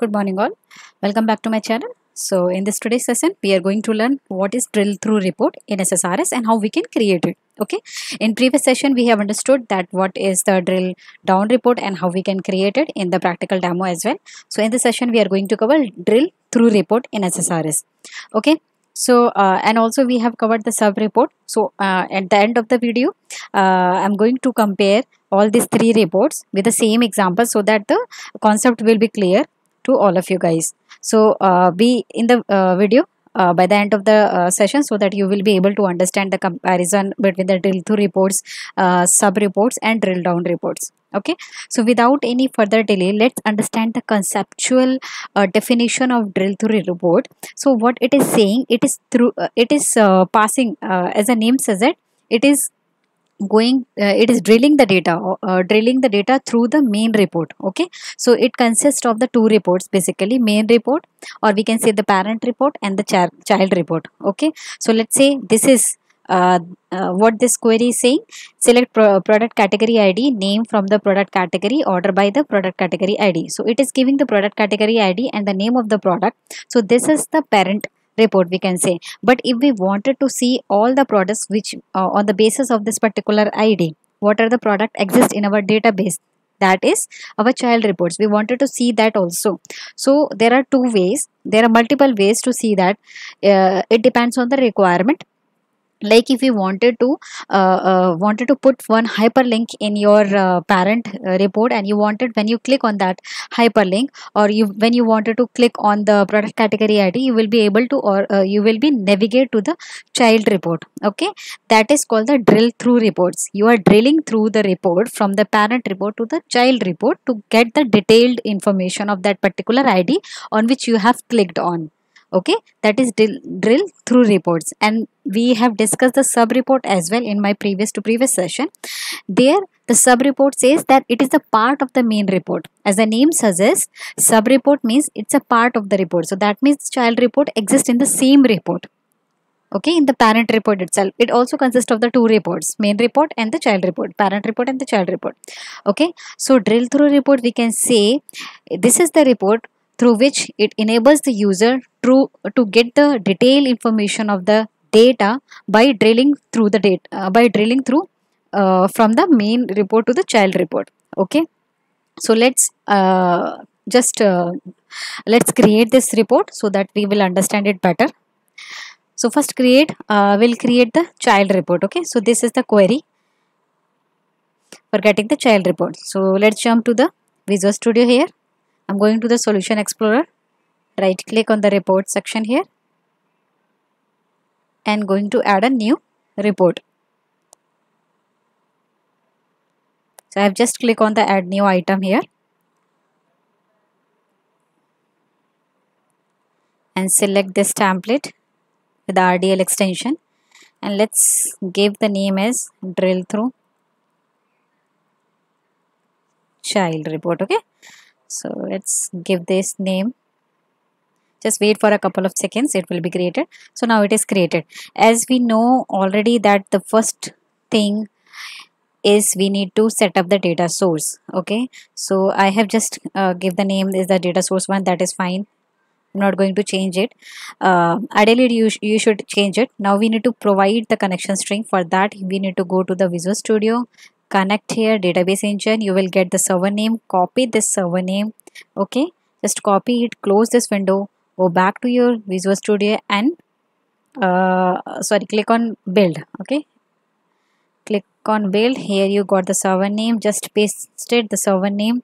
Good morning all, welcome back to my channel. So in this today's session we are going to learn what is drill through report in SSRS and how we can create it. Okay, in previous session we have understood that what is the drill down report and how we can create it in the practical demo as well. So in this session we are going to cover drill through report in SSRS. Okay, so and also we have covered the sub report. So at the end of the video I'm going to compare all these three reports with the same example so that the concept will be clear to all of you guys. So be in the video by the end of the session so that you will be able to understand the comparison between the drill through reports, sub reports and drill down reports. Okay, so without any further delay let's understand the conceptual definition of drill through report. So what it is saying, it is through passing, as the name says it, it is drilling the data through the main report. Okay, so it consists of the two reports basically, main report or we can say the parent report and the child report. Okay, so let's say this is what this query is saying. Select product category ID, name from the product category, order by the product category ID. So it is giving the product category ID and the name of the product. So this is the parent report we can say. But if we wanted to see all the products which on the basis of this particular ID, what are the product exist in our database, that is our child reports. We wanted to see that also. So there are two ways, there are multiple ways to see that. It depends on the requirement. Like if you wanted to put one hyperlink in your parent report and you wanted, when you click on that hyperlink or when you wanted to click on the product category ID, you will be able to, or you will be navigate to the child report. Okay, that is called the drill through reports. You are drilling through the report from the parent report to the child report to get the detailed information of that particular ID on which you have clicked on. Okay, that is drill through reports. And we have discussed the sub report as well in my previous session. There the sub report says that it is the part of the main report. As the name suggests, sub report means it's a part of the report. So that means child report exists in the same report. Okay, in the parent report itself. It also consists of the two reports, main report and the child report, parent report and the child report. Okay, so drill through report, we can say this is the report through which it enables the user to get the detailed information of the data by drilling through the data, from the main report to the child report. Okay, so let's create this report so that we will understand it better. So first we'll create the child report. Okay, so this is the query for getting the child report. So let's jump to the Visual Studio. Here I'm going to the Solution Explorer, right click on the report section here and going to add a new report. So I have just clicked on the add new item here and select this template with the RDL extension and let's give the name as drill through child report. Okay, so let's give this name, just wait for a couple of seconds, it will be created. So now it is created. As we know already that the first thing is we need to set up the data source. Okay, so I have just give the name is the data source one, that is fine, I'm not going to change it. Ideally you should change it. Now we need to provide the connection string. For that we need to go to the Visual Studio, connect here, database engine, you will get the server name, copy this server name. Okay, just copy it, close this window, go back to your Visual Studio and click on build. Okay, click on build. Here you got the server name, just pasted the server name.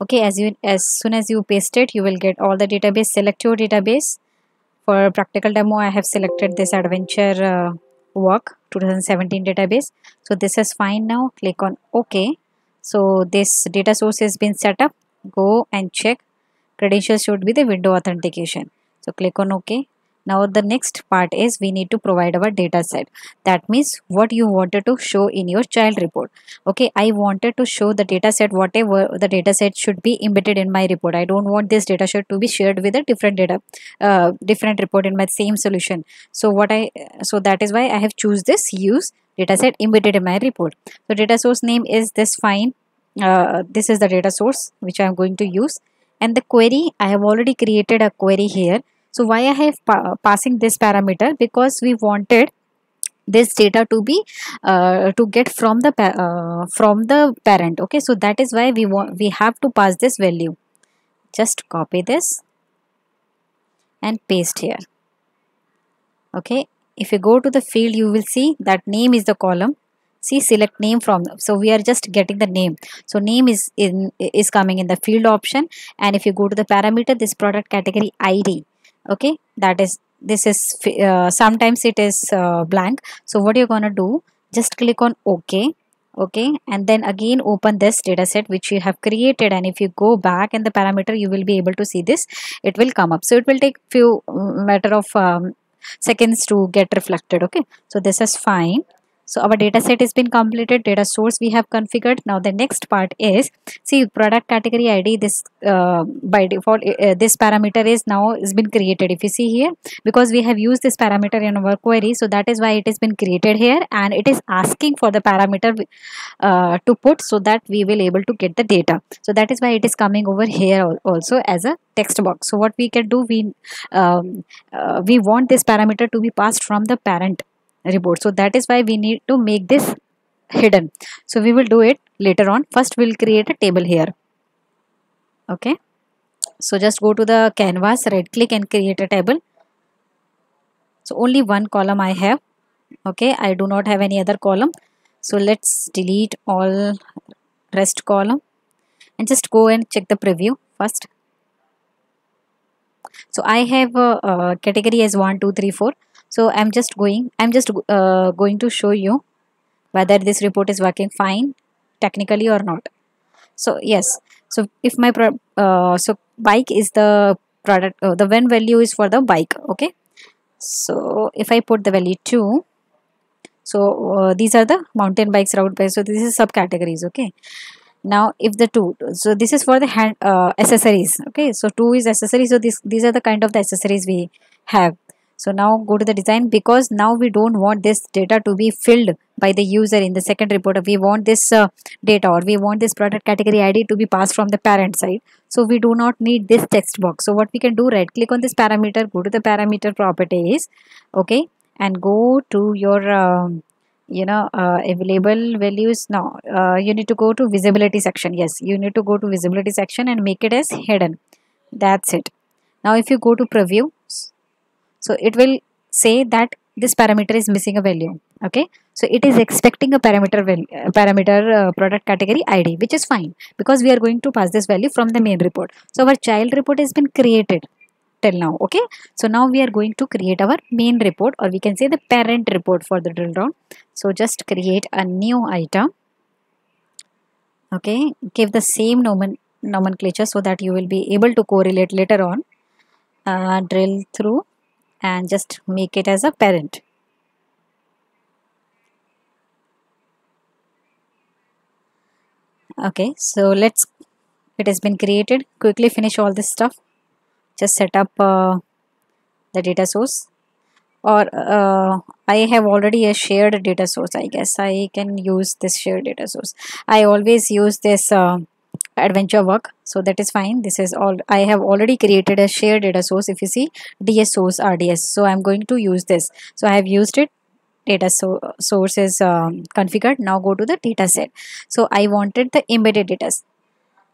Okay, as soon as you paste it you will get all the database. Select your database. For practical demo I have selected this Adventure Work 2017 database, so this is fine. Now click on OK. So this data source has been set up. Go and check, credentials should be the window authentication, so click on OK. Now the next part is we need to provide our data set, that means what you wanted to show in your child report. Okay, I wanted to show the data set, whatever the data set should be embedded in my report. I don't want this data set to be shared with a different report in my same solution. So that is why I have choose this use data set embedded in my report. So data source name is this, fine, this is the data source which I am going to use. and the query, I have already created a query here. So why I have passing this parameter? Because we wanted this data to be to get from the parent. Okay, so that is why we have to pass this value. Just copy this and paste here. Okay, if you go to the field, you will see that name is the column. See, select name from. So we are just getting the name. So name is coming in the field option. And if you go to the parameter, this product category ID. Okay, that is. This is sometimes it is blank. So what you're gonna do, just click on OK, okay, and then again open this data set which you have created, and if you go back in the parameter, you will be able to see this. It will come up. So it will take few matter of seconds to get reflected. Okay, so this is fine. So our data set has been completed, data source we have configured. Now the next part is, see, product category ID, this by default, this parameter is now has been created. If you see here, because we have used this parameter in our query, so that is why it has been created here, and it is asking for the parameter to put, so that we will able to get the data. So that is why it is coming over here also as a text box. So what we can do, we want this parameter to be passed from the parent report, so that is why we need to make this hidden. So we will do it later on. First we'll create a table here. Okay, so just go to the canvas, right click and create a table. So only one column I have. Okay, I do not have any other column, so let's delete all rest column and just go and check the preview first. So I have a category as 1, 2, 3, 4. So I'm just going to show you whether this report is working fine technically or not. So yes, so if my bike is the product, the when value is for the bike. Okay, so if I put the value 2, so these are the mountain bikes, route bikes. So this is subcategories. Okay, now if the 2, so this is for the accessories. Okay, so 2 is accessories. So these are the kind of the accessories we have. So now go to the design, because now we don't want this data to be filled by the user in the second report. We want this data, or we want this product category ID to be passed from the parent side. So we do not need this text box. So what we can do, right click on this parameter, go to the parameter properties. Okay, and go to your available values. Now you need to go to visibility section. Yes, you need to go to visibility section and make it as hidden. That's it. Now if you go to preview, so it will say that this parameter is missing a value. Okay, so it is expecting a parameter value, product category ID, which is fine because we are going to pass this value from the main report. So our child report has been created till now. Okay, so now we are going to create our main report, or we can say the parent report for the drill down. So just create a new item. Okay, give the same nomenclature so that you will be able to correlate later on. Drill through, and just make it as a parent. Okay, so it has been created. Quickly finish all this stuff. Just set up the data source, or I have already a shared data source. I guess I can use this shared data source. I always use this Adventure Work, so that is fine. This is all. I have already created a shared data source. If you see, DS source RDS, so I'm going to use this. So I have used it. Data source is configured. Now go to the data set. So I wanted the embedded data.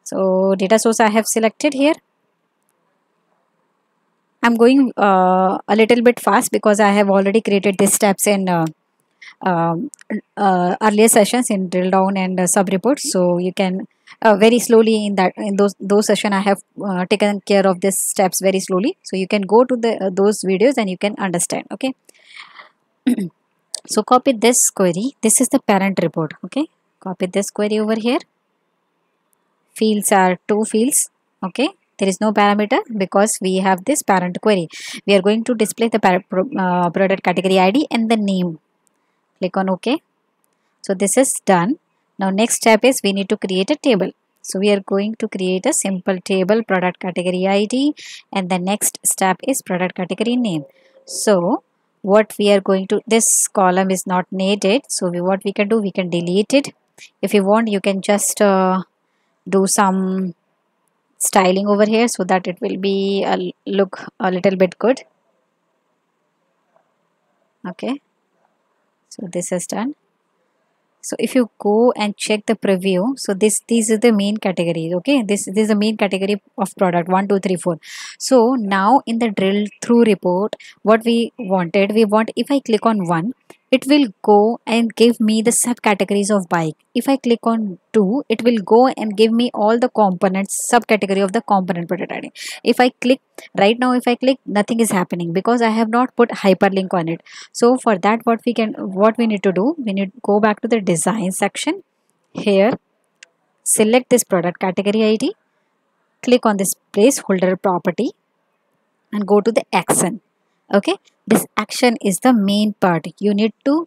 So data source I have selected here. I'm going a little bit fast because I have already created these steps in earlier sessions in drill down and sub reports. So you can very slowly in those session I have taken care of these steps very slowly. So you can go to the those videos and you can understand. Okay. So copy this query. This is the parent report. Okay. Copy this query over here. Fields are 2 fields. Okay. There is no parameter because we have this parent query. We are going to display the product category ID and the name. Click on OK. So this is done. Now next step is we need to create a table. So we are going to create a simple table, product category ID, and the next step is product category name. So what we are going to, this column is not needed. So what we can do, we can delete it. If you want, you can just do some styling over here so that it will be look a little bit good. Okay, so this is done. So if you go and check the preview, so these is the main categories. Okay, this is the main category of product 1, 2, 3, 4. So now in the drill through report, what we want, if I click on 1, it will go and give me the subcategories of bike. If I click on 2, it will go and give me all the components, subcategory of the component prototyping. If I click, right now if I click, nothing is happening because I have not put hyperlink on it. So for that, what we need to do, we need to go back to the design section here, select this product category ID, click on this placeholder property and go to the action. Okay, this action is the main part. You need to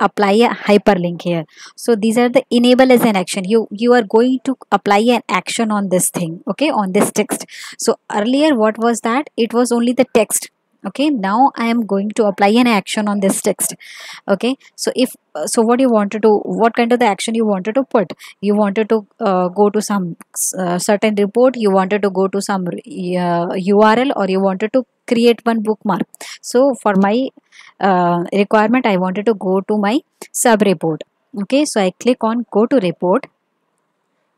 apply a hyperlink here. So these are the enable as an action. You are going to apply an action on this thing, okay, on this text. So earlier what was that? It was only the text. Okay, now I am going to apply an action on this text. Okay, so what you want to do, what kind of the action you wanted to put? You wanted to go to some certain report, you wanted to go to some URL, or you wanted to create one bookmark. So for my requirement, I wanted to go to my sub report. Okay, so I click on go to report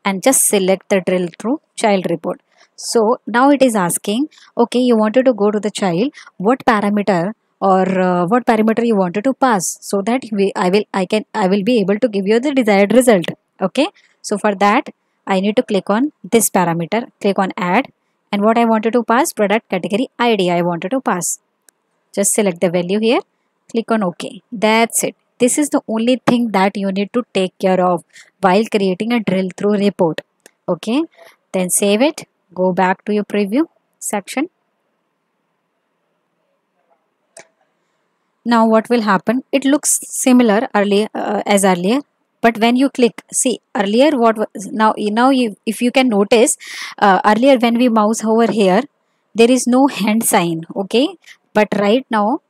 and just select the drill through child report. So now it is asking, okay, you wanted to go to the child, what parameter or what parameter you wanted to pass, so that I will be able to give you the desired result. Okay, so for that I need to click on this parameter, click on add, and what I wanted to pass, product category ID I wanted to pass. Just select the value here, click on OK. That's it. This is the only thing that you need to take care of while creating a drill through report. Okay, then save it. Go back to your preview section. Now what will happen? It looks similar as earlier, but when you click, see earlier what was, now if you can notice, earlier when we mouse over here, there is no hand sign. Okay, but right now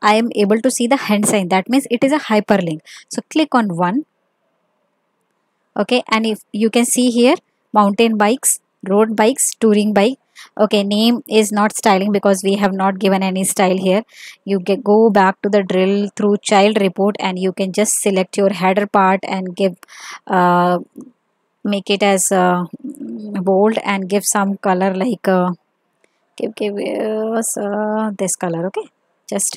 I am able to see the hand sign. That means it is a hyperlink. So click on 1. Okay, and if you can see here, mountain bikes, road bikes, touring bike. Okay, name is not styling because we have not given any style here. You can go back to the drill through child report and you can just select your header part and give make it as bold and give some color like give us this color. Okay, just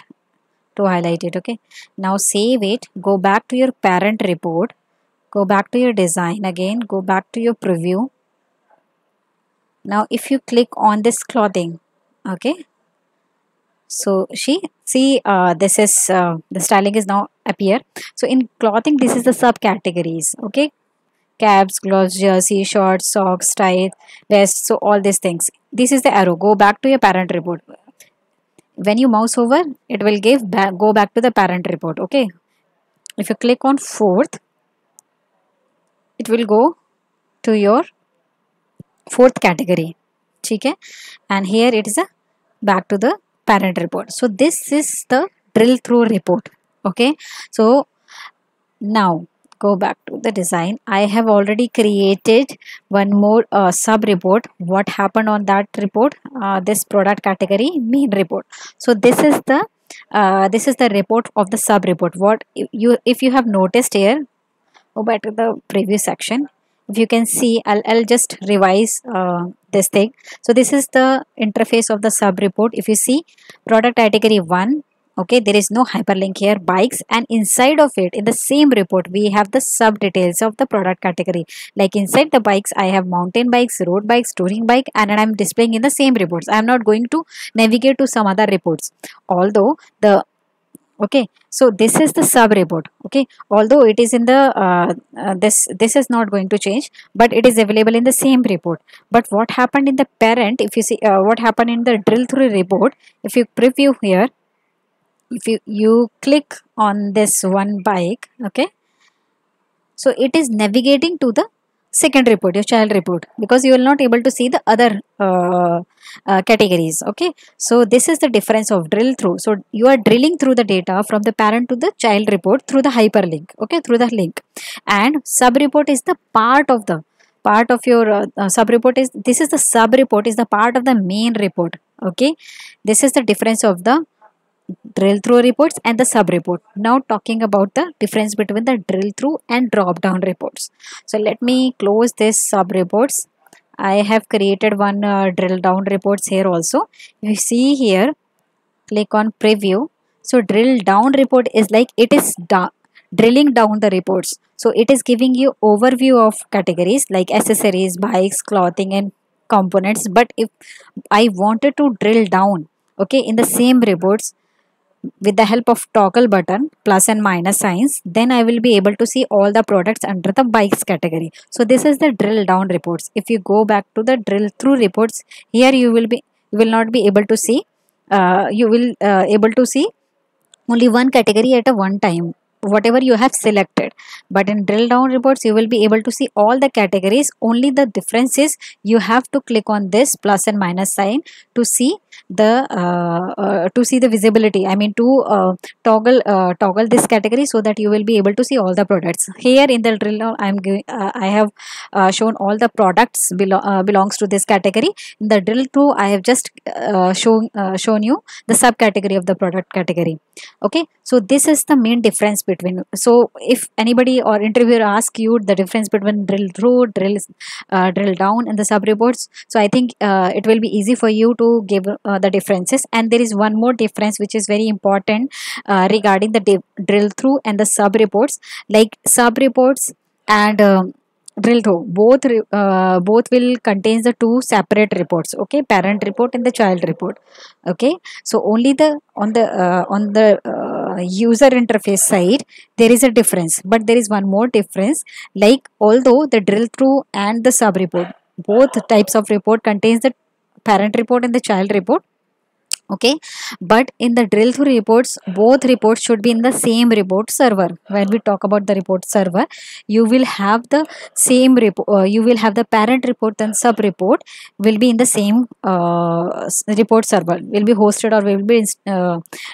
to highlight it. Okay, now save it, go back to your parent report, go back to your design again, go back to your preview. Now if you click on this clothing, okay, so this is the styling is now appear. So in clothing, this is the subcategories. Okay, caps, gloves, jersey, shorts, socks, tie, vest, so all these things. This is the arrow. Go back to your parent report. When you mouse over, it will give back, go back to the parent report. Okay, if you click on 4th, it will go to your 4th category. Okay, and here it is a back to the parent report. So this is the drill through report. Okay, so now go back to the design. I have already created one more sub report. What happened on that report? This product category main report. So this is the report of the sub report. What if you have noticed here, go back to the previous section. If you can see, I'll just revise this thing. So this is the interface of the sub report. If you see, product category 1, okay, there is no hyperlink here, bikes, and inside of it in the same report we have the sub details of the product category. Like inside the bikes, I have mountain bikes, road bikes, touring bike, and I'm displaying in the same reports. I'm not going to navigate to some other reports. Although the okay, so this is the sub report. Okay, although it is in the this is not going to change, but it is available in the same report. But what happened in the parent, if you see what happened in the drill through report, if you preview here, if you click on this one bike, okay, so it is navigating to the second report, your child report, because you will not able to see the other categories. Okay, so this is the difference of drill through. So you are drilling through the data from the parent to the child report through the hyperlink. Okay, through the link. And sub report is the part of the part of your sub report is, this is the sub report, is the part of the main report. Okay, this is the difference of the drill through reports and the sub report. Now talking about the difference between the drill through and drop down reports. So let me close this sub reports. I have created one drill down reports here also. You see here, click on preview. So drill down report is like it is drilling down the reports. So it is giving you overview of categories like accessories, bikes, clothing and components. But if I wanted to drill down, okay, in the same reports with the help of toggle button plus and minus signs, then I will be able to see all the products under the bikes category. So this is the drill down reports. If you go back to the drill through reports, here you will not be able to see only one category at a one time, whatever you have selected. But in drill down reports you will be able to see all the categories. Only the difference is you have to click on this plus and minus sign to see the visibility, I mean to toggle this category, so that you will be able to see all the products. Here in the drill down I have shown all the products belongs to this category. In the drill through I have just shown you the subcategory of the product category. Okay, so this is the main difference between. So if anybody or interviewer asks you the difference between drill through, drill down and the sub reports, so I think it will be easy for you to give the differences. And there is one more difference which is very important regarding the drill through and the sub reports. Like sub reports and drill through, both will contain the two separate reports. Okay, parent report and the child report. Okay, so only the on the user interface side there is a difference. But there is one more difference. Like although the drill through and the sub report, both types of report contains the parent report and the child report. Okay, but in the drill through reports, both reports should be in the same report server. When we talk about the report server, you will have the same report, you will have the parent report and sub report will be in the same report server, will be hosted or will be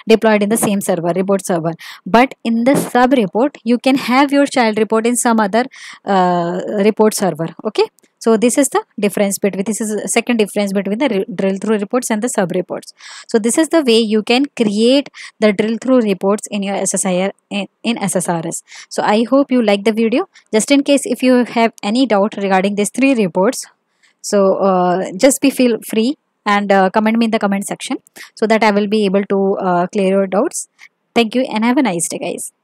deployed in the same server, report server. But in the sub report, you can have your child report in some other report server. Okay, so this is the difference between, this is the second difference between the drill through reports and the sub reports. So this is the way you can create the drill through reports in your SSRS. So I hope you like the video. Just in case if you have any doubt regarding these three reports, so just feel free and comment me in the comment section so that I will be able to clear your doubts. Thank you and have a nice day, guys.